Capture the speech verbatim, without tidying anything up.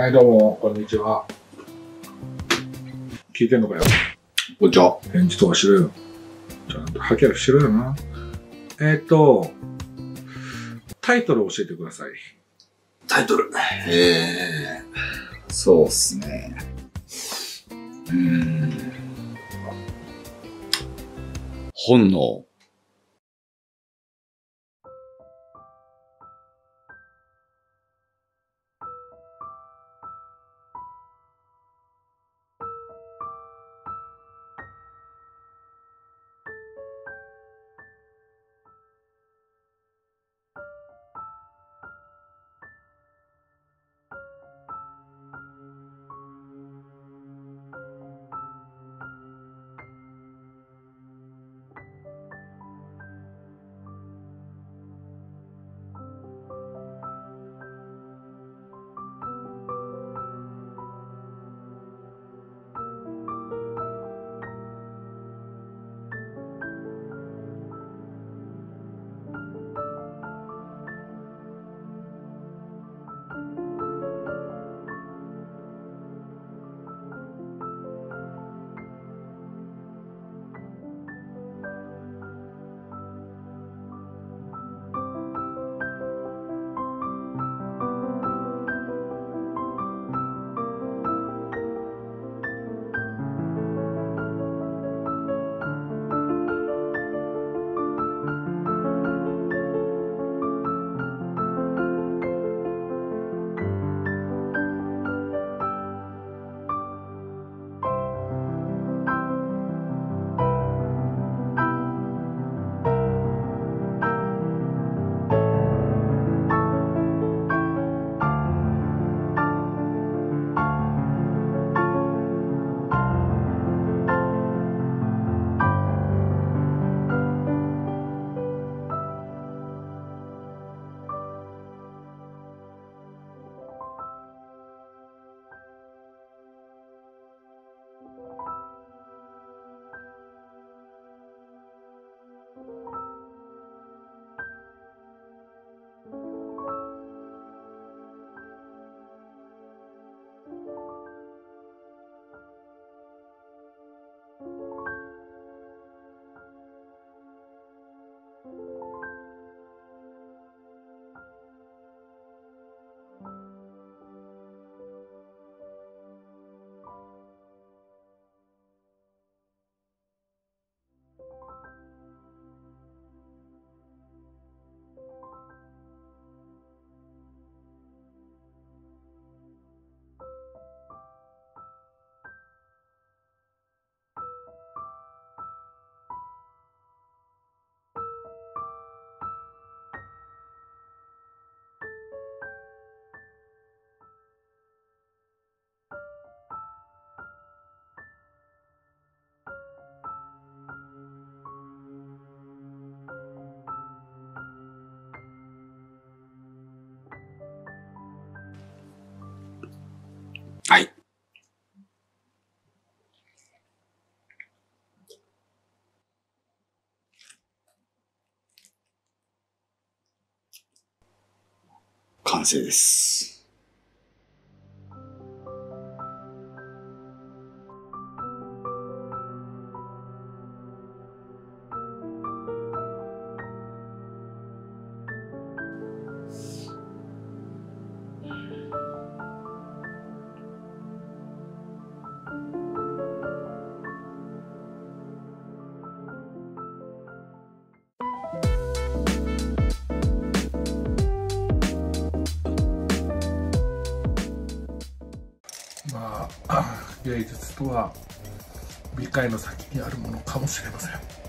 はい、どうも、こんにちは。聞いてんのかよ。こんにちは。返事とかしろよ。ちゃんとハキハキしろよな。えっと、タイトル教えてください。タイトル。えー、そうっすね。うーん。本能。完成です。芸術とは理解の先にあるものかもしれません。